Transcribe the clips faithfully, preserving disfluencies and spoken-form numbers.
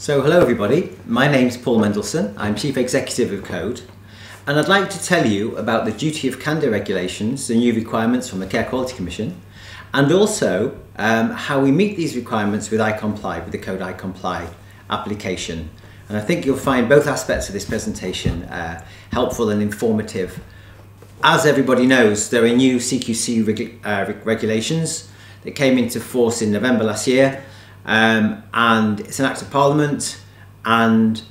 So hello everybody, my name's Paul Mendlesohn, I'm Chief Executive of Code, and I'd like to tell you about the Duty of Candour regulations, the new requirements from the Care Quality Commission, and also um, how we meet these requirements with iComply, with the Code iComply application. And I think you'll find both aspects of this presentation uh, helpful and informative. As everybody knows, there are new C Q C reg uh, reg regulations that came into force in November last year. Um, and it's an Act of Parliament, and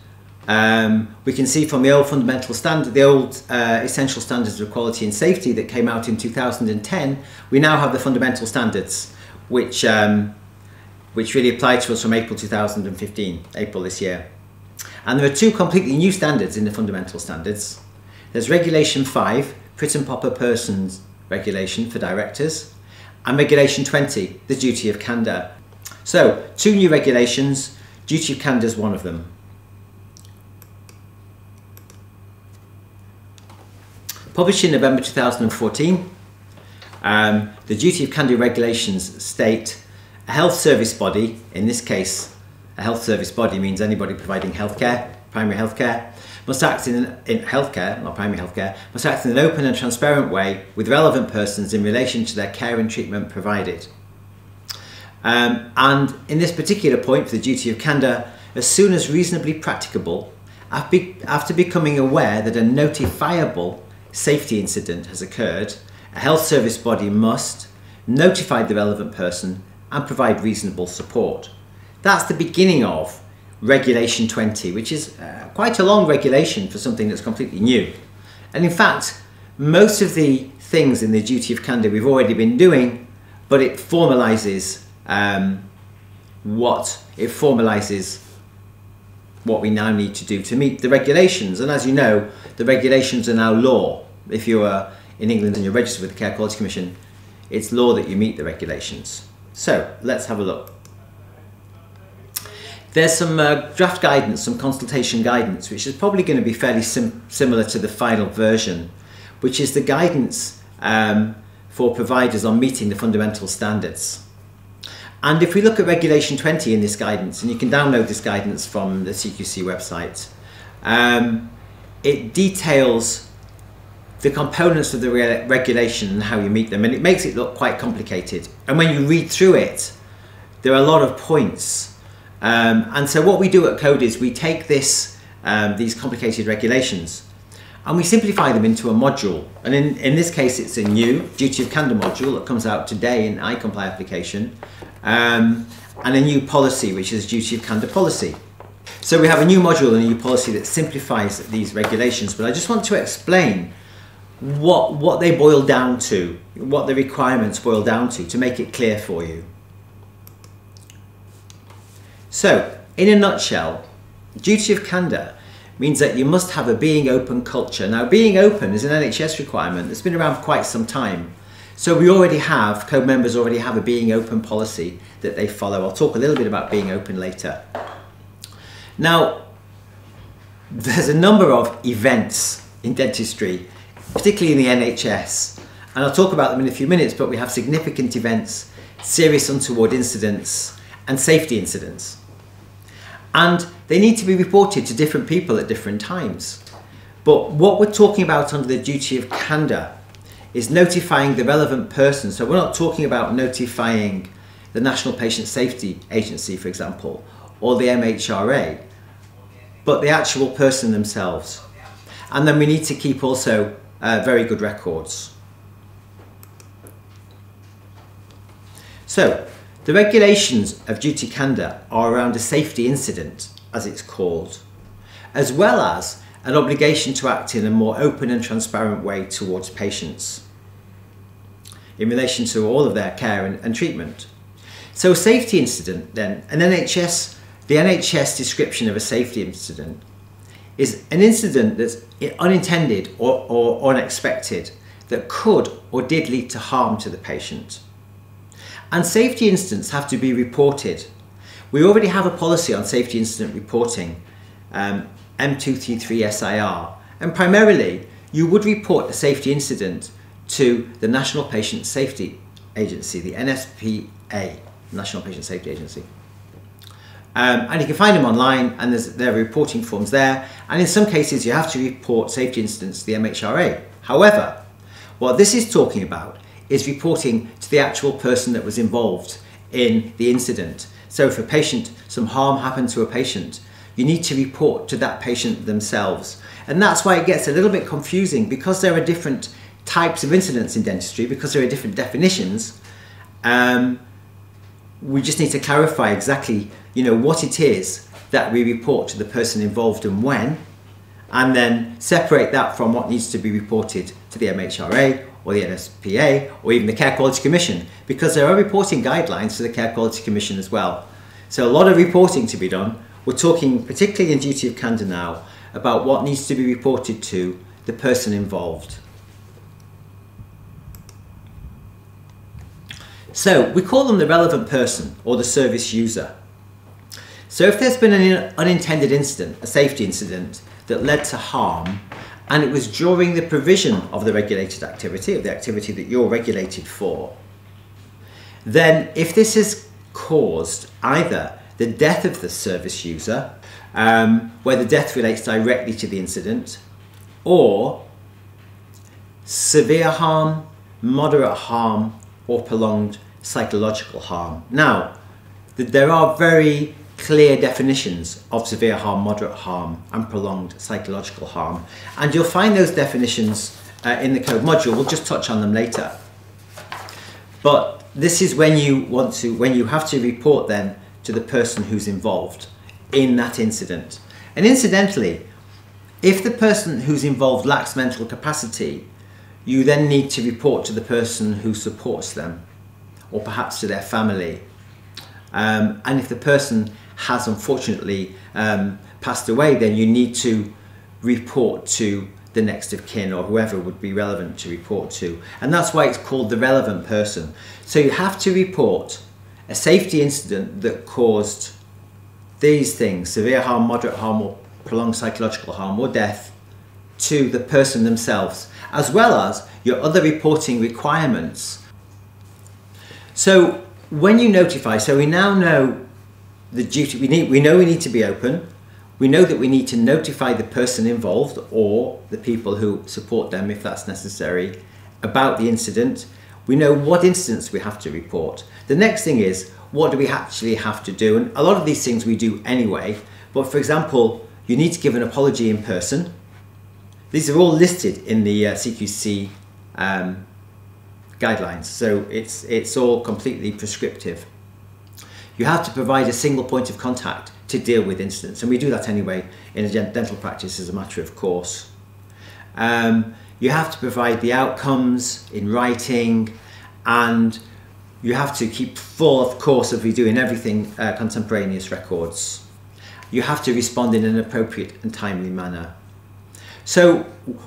um, we can see from the old fundamental standard, the old uh, essential standards of quality and safety that came out in two thousand ten, we now have the fundamental standards, which, um, which really apply to us from April two thousand fifteen, April this year. And there are two completely new standards in the fundamental standards. There's Regulation five, Prit and Proper Persons Regulation for directors, and Regulation twenty, the Duty of Candour. So, two new regulations, Duty of Candour is one of them. Published in November two thousand fourteen, um, the Duty of Candour regulations state a health service body, in this case a health service body means anybody providing healthcare, primary healthcare, must act in, in healthcare, not primary healthcare, must act in an open and transparent way with relevant persons in relation to their care and treatment provided. Um, and in this particular point for the Duty of Candour, as soon as reasonably practicable, after becoming aware that a notifiable safety incident has occurred, a health service body must notify the relevant person and provide reasonable support. That's the beginning of Regulation twenty, which is uh, quite a long regulation for something that's completely new. And in fact, most of the things in the Duty of Candour we've already been doing, but it formalises Um, what it formalises what we now need to do to meet the regulations. And as you know, the regulations are now law. If you are in England and you're registered with the Care Quality Commission, it's law that you meet the regulations. So let's have a look. There's some uh, draft guidance, some consultation guidance, which is probably going to be fairly sim similar to the final version, which is the guidance um, for providers on meeting the fundamental standards. And if we look at Regulation twenty in this guidance, and you can download this guidance from the C Q C website, um, it details the components of the re regulation and how you meet them, and it makes it look quite complicated. And when you read through it, there are a lot of points. Um, and so what we do at Code is we take this, um, these complicated regulations and we simplify them into a module. And in, in this case, it's a new Duty of Candour module that comes out today in iComply application. Um, and a new policy, which is Duty of Candour policy. So we have a new module and a new policy that simplifies these regulations, but I just want to explain what, what they boil down to, what the requirements boil down to, to make it clear for you. So, in a nutshell, Duty of Candour means that you must have a being open culture. Now, being open is an N H S requirement that's been around for quite some time. So we already have, Code members already have a being open policy that they follow. I'll talk a little bit about being open later. Now, there's a number of events in dentistry, particularly in the N H S, and I'll talk about them in a few minutes, but we have significant events, serious untoward incidents, and safety incidents. And they need to be reported to different people at different times. But what we're talking about under the Duty of Candour is notifying the relevant person. So we're not talking about notifying the National Patient Safety Agency, for example, or the M H R A, but the actual person themselves. And then we need to keep also uh, very good records. So the regulations of Duty of Candour are around a safety incident, as it's called, as well as an obligation to act in a more open and transparent way towards patients in relation to all of their care and, and treatment. So a safety incident then, an N H S, the N H S description of a safety incident is an incident that's unintended or, or unexpected that could or did lead to harm to the patient. And safety incidents have to be reported. We already have a policy on safety incident reporting, um, M two three three S I R, and primarily you would report a safety incident to the National Patient Safety Agency, the N S P A, National Patient Safety Agency. Um, and you can find them online, and there's their reporting forms there. And in some cases, you have to report safety incidents to the M H R A. However, what this is talking about is reporting to the actual person that was involved in the incident. So if a patient, some harm happened to a patient, you need to report to that patient themselves. And that's why it gets a little bit confusing, because there are different types of incidents in dentistry, because there are different definitions. Um, we just need to clarify exactly, you know, what it is that we report to the person involved and when, and then separate that from what needs to be reported to the M H R A or the N S P A or even the Care Quality Commission, because there are reporting guidelines to the Care Quality Commission as well. So a lot of reporting to be done. We're talking, particularly in Duty of Candour now, about what needs to be reported to the person involved. So we call them the relevant person or the service user. So if there's been an unintended incident, a safety incident, that led to harm, and it was during the provision of the regulated activity, of the activity that you're regulated for, then if this has caused either the death of the service user, um, where the death relates directly to the incident, or severe harm, moderate harm, or prolonged psychological harm. Now, there are very clear definitions of severe harm, moderate harm, and prolonged psychological harm. And you'll find those definitions uh, in the code module. We'll just touch on them later. But this is when you want to, when you have to report then to the person who's involved in that incident. And incidentally, if the person who's involved lacks mental capacity, you then need to report to the person who supports them, or perhaps to their family. Um, and if the person has unfortunately um, passed away, then you need to report to the next of kin or whoever would be relevant to report to. And that's why it's called the relevant person. So you have to report a safety incident that caused these things, severe harm, moderate harm, or prolonged psychological harm, or death, to the person themselves, as well as your other reporting requirements. So when you notify, so we now know the duty, we need, we know we need to be open, we know that we need to notify the person involved or the people who support them if that's necessary about the incident. We know what incidents we have to report. The next thing is, what do we actually have to do? And a lot of these things we do anyway, but for example, you need to give an apology in person. These are all listed in the uh, C Q C um, guidelines, so it's it's all completely prescriptive. You have to provide a single point of contact to deal with incidents, and we do that anyway in a dental practice as a matter of course. Um, you have to provide the outcomes in writing, and you have to keep full, of course, of redoing everything uh, contemporaneous records. You have to respond in an appropriate and timely manner. So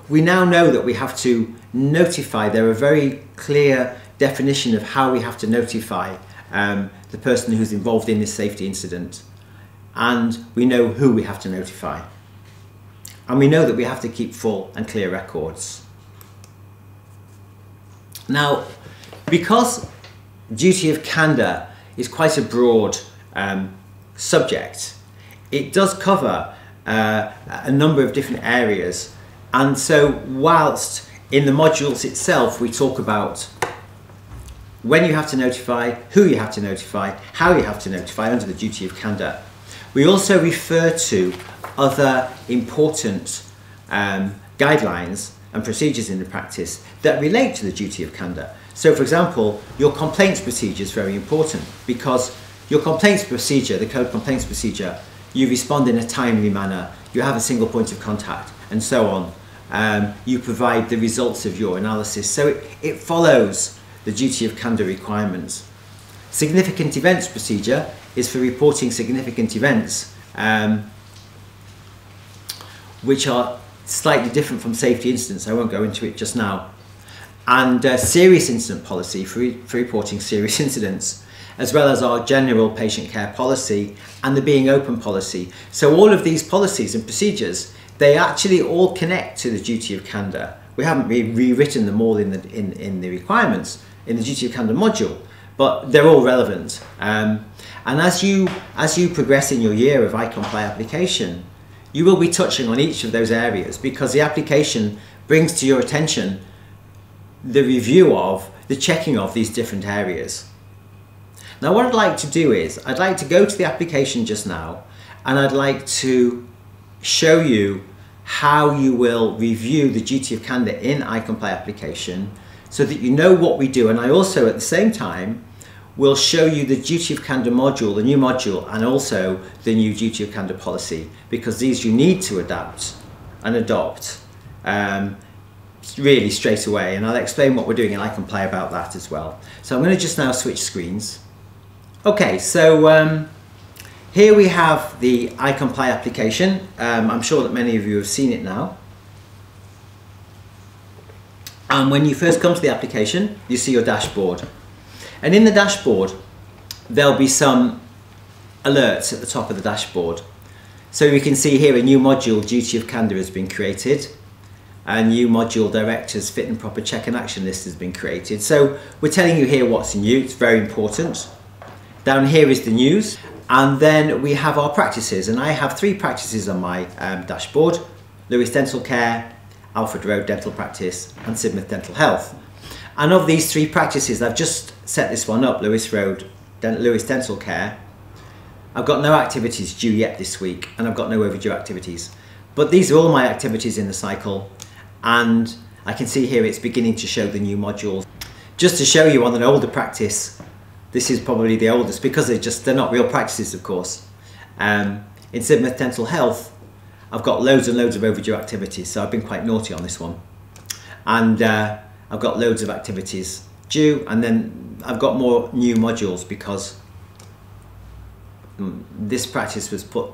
we now know that we have to notify. There are very clear definition of how we have to notify um, the person who's involved in this safety incident. And we know who we have to notify. And we know that we have to keep full and clear records. Now, because duty of candour is quite a broad um, subject, it does cover Uh, a number of different areas, and so whilst in the modules itself we talk about when you have to notify, who you have to notify, how you have to notify under the duty of candour, we also refer to other important um, guidelines and procedures in the practice that relate to the duty of candour. So for example, your complaints procedure is very important, because your complaints procedure, the code complaints procedure, you respond in a timely manner, you have a single point of contact, and so on. Um, you provide the results of your analysis, so it, it follows the duty of candour requirements. Significant events procedure is for reporting significant events, um, which are slightly different from safety incidents. I won't go into it just now. And uh, serious incident policy for, re for reporting serious incidents, as well as our general patient care policy and the being open policy. So all of these policies and procedures, they actually all connect to the duty of candour. We haven't re rewritten them all in the, in, in the requirements, in the duty of candour module, but they're all relevant. Um, and as you, as you progress in your year of iComply application, you will be touching on each of those areas, because the application brings to your attention the review of, the checking of these different areas. Now what I'd like to do is, I'd like to go to the application just now, and I'd like to show you how you will review the duty of candour in iComply application, so that you know what we do. And I also at the same time will show you the duty of candour module, the new module, and also the new duty of candour policy, because these you need to adapt and adopt um, really straight away. And I'll explain what we're doing in iComply about that as well. So I'm going to just now switch screens. Okay, so um, here we have the iComply application. Um, I'm sure that many of you have seen it now. And when you first come to the application, you see your dashboard. And in the dashboard, there'll be some alerts at the top of the dashboard. So you can see here a new module, Duty of Candour, has been created. A new module, Directors Fit and Proper Check and Action List, has been created. So we're telling you here what's new. It's very important. Down here is the news. And then we have our practices, and I have three practices on my um, dashboard: Lewis Dental Care, Alfred Road Dental Practice, and Sidmouth Dental Health. And of these three practices, I've just set this one up, Lewis Road, Den Lewis Dental Care. I've got no activities due yet this week, and I've got no overdue activities. But these are all my activities in the cycle, and I can see here it's beginning to show the new modules. Just to show you on an older practice, this is probably the oldest, because they're just, they're not real practices, of course. Um, in Sidmouth Dental Health, I've got loads and loads of overdue activities, so I've been quite naughty on this one. And uh, I've got loads of activities due, and then I've got more new modules, because this practice was put,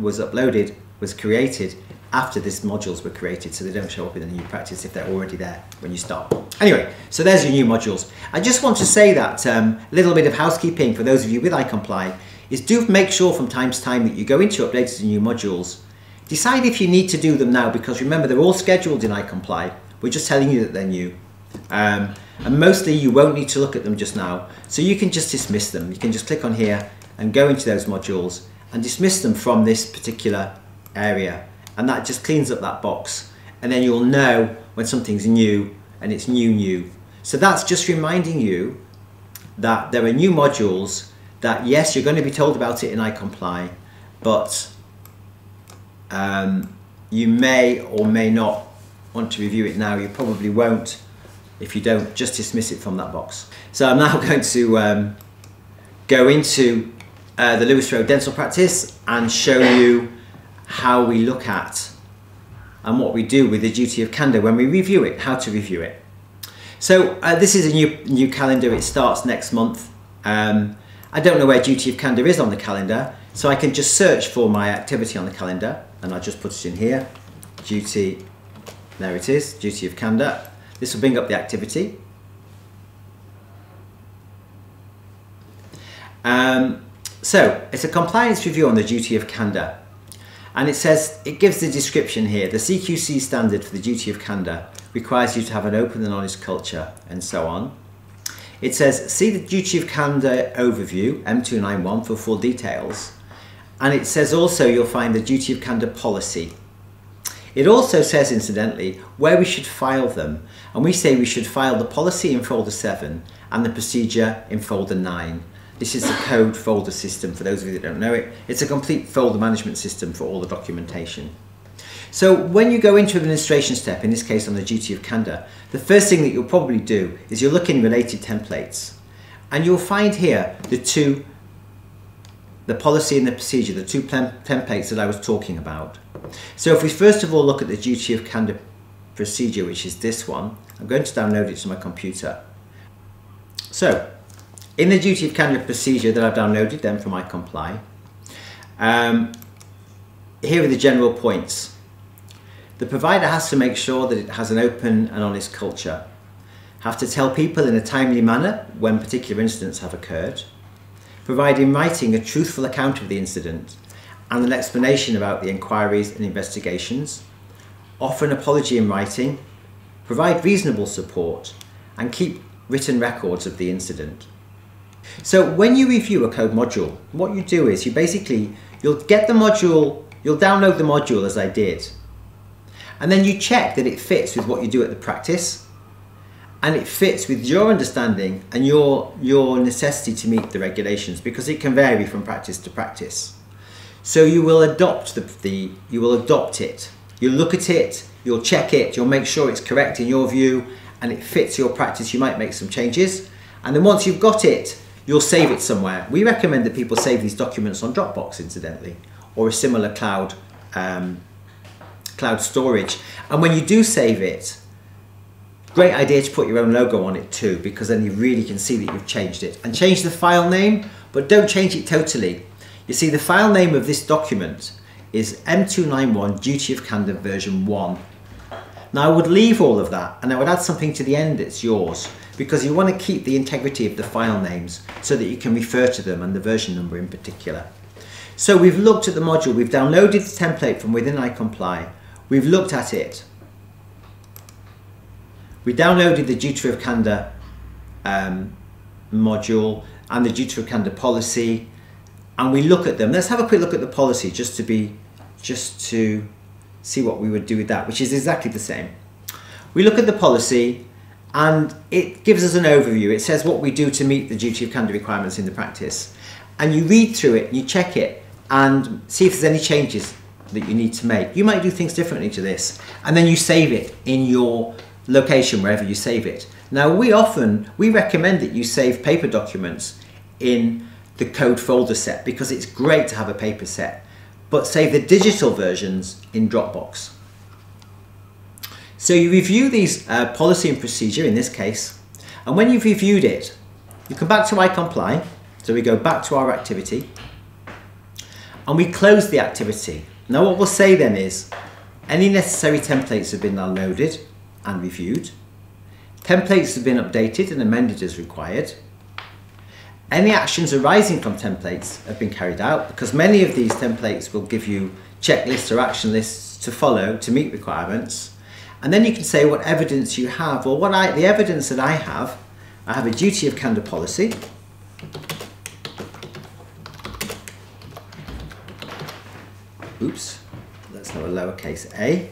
was uploaded, was created after these modules were created, so they don't show up in the new practice if they're already there when you start. Anyway, so there's your new modules. I just want to say that um, a little bit of housekeeping for those of you with iComply is, do make sure from time to time that you go into updates and new modules. Decide if you need to do them now, because remember, they're all scheduled in iComply. We're just telling you that they're new. Um, and mostly you won't need to look at them just now. So you can just dismiss them. You can just click on here and go into those modules and dismiss them from this particular area. And that just cleans up that box, and then you'll know when something's new, and it's new new. So that's just reminding you that there are new modules that, yes, you're going to be told about it in iComply, but um, you may or may not want to review it now. You probably won't. If you don't, just dismiss it from that box. So I'm now going to um, go into uh, the Lewis Road Dental Practice and show you how we look at and what we do with the duty of candour when we review it, how to review it. So uh, this is a new new calendar. It starts next month. Um, I don't know where duty of candour is on the calendar, so I can just search for my activity on the calendar, and I'll just put it in here. Duty, there it is, duty of candour. This will bring up the activity. Um, so it's a compliance review on the duty of candour. And it says, it gives the description here, the C Q C standard for the duty of candour requires you to have an open and honest culture, and so on. It says, see the duty of candour overview, M two ninety-one, for full details. And it says also you'll find the duty of candour policy. It also says, incidentally, where we should file them. And we say we should file the policy in folder seven and the procedure in folder nine. This is the code folder system, for those of you that don't know it. It's a complete folder management system for all the documentation. So when you go into administration step, in this case on the duty of candour, the first thing that you'll probably do is you'll look in related templates. And you'll find here the two, the policy and the procedure, the two templates that I was talking about. So if we first of all look at the duty of candour procedure, which is this one, I'm going to download it to my computer. So, in the duty of candour procedure that I've downloaded then from iComply, um, here are the general points. The provider has to make sure that it has an open and honest culture. Have to tell people in a timely manner when particular incidents have occurred. Provide in writing a truthful account of the incident and an explanation about the inquiries and investigations. Offer an apology in writing. Provide reasonable support and keep written records of the incident. So when you review a code module, what you do is you basically, you'll get the module, you'll download the module as I did, and then you check that it fits with what you do at the practice, and it fits with your understanding and your, your necessity to meet the regulations, because it can vary from practice to practice. So you will adopt the, the you will adopt it. You'll look at it, you'll check it, you'll make sure it's correct in your view and it fits your practice. You might make some changes, and then once you've got it, you'll save it somewhere. We recommend that people save these documents on Dropbox, incidentally, or a similar cloud, um, cloud storage. And when you do save it, great idea to put your own logo on it too, because then you really can see that you've changed it. And change the file name, but don't change it totally. You see, the file name of this document is M two ninety-one Duty of Candour version one. Now I would leave all of that, and I would add something to the end that's yours, because you want to keep the integrity of the file names so that you can refer to them, and the version number in particular. So we've looked at the module, we've downloaded the template from within iComply, we've looked at it, we downloaded the Duty of Candour um, module and the Duty of Candour policy, and we look at them. Let's have a quick look at the policy just to be, just to see what we would do with that, which is exactly the same. We look at the policy and it gives us an overview. It says what we do to meet the Duty of Candour requirements in the practice. And you read through it and you check it and see if there's any changes that you need to make. You might do things differently to this, and then you save it in your location, wherever you save it. Now we often, we recommend that you save paper documents in the code folder set, because it's great to have a paper set, but save the digital versions in Dropbox. So you review these uh, policy and procedure in this case, and when you've reviewed it, you come back to iComply. So we go back to our activity and we close the activity. Now what we'll say then is, any necessary templates have been downloaded and reviewed, templates have been updated and amended as required, any actions arising from templates have been carried out, because many of these templates will give you checklists or action lists to follow to meet requirements. And then you can say what evidence you have, or what I, the evidence that I have, I have a Duty of Candour policy, oops, let's have a lowercase a,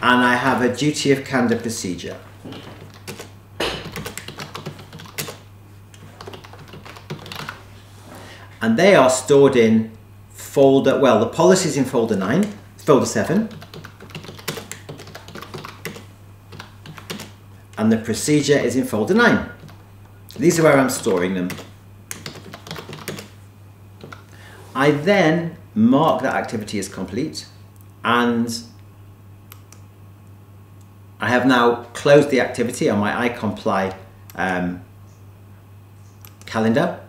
and I have a Duty of Candour procedure. And they are stored in folder, well, the policy is in folder nine, folder seven, and the procedure is in folder nine. These are where I'm storing them. I then mark that activity as complete, and I have now closed the activity on my iComply um, calendar.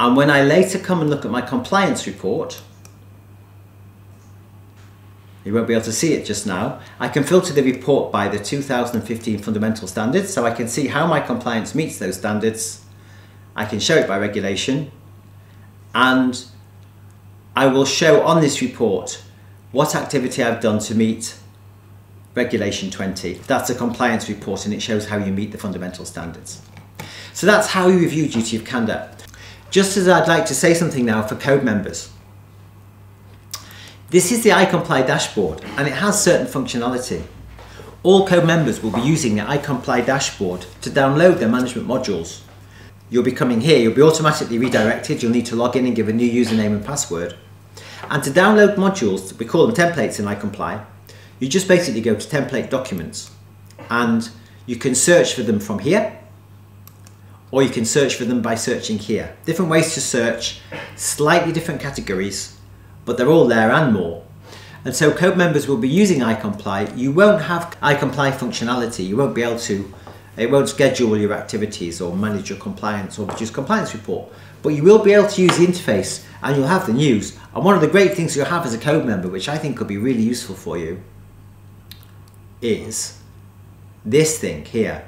And when I later come and look at my compliance report, you won't be able to see it just now, I can filter the report by the two thousand fifteen fundamental standards, so I can see how my compliance meets those standards. I can show it by regulation, and I will show on this report what activity I've done to meet regulation twenty. That's a compliance report, and it shows how you meet the fundamental standards. So that's how you review Duty of Candour. Just as I'd like to say something now for code members. This is the iComply dashboard, and it has certain functionality. All code members will be using the iComply dashboard to download their management modules. You'll be coming here, you'll be automatically redirected, you'll need to log in and give a new username and password. And to download modules, we call them templates in iComply, you just basically go to template documents, and you can search for them from here, or you can search for them by searching here. Different ways to search, slightly different categories, but they're all there and more. And so code members will be using iComply. You won't have iComply functionality. You won't be able to, it won't schedule your activities or manage your compliance or produce compliance report, but you will be able to use the interface, and you'll have the news. And one of the great things you'll have as a code member, which I think could be really useful for you, is this thing here,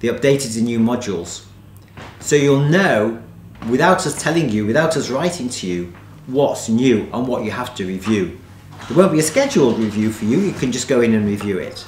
the updated and new modules. So you'll know, without us telling you, without us writing to you, what's new and what you have to review. There won't be a scheduled review for you, you can just go in and review it.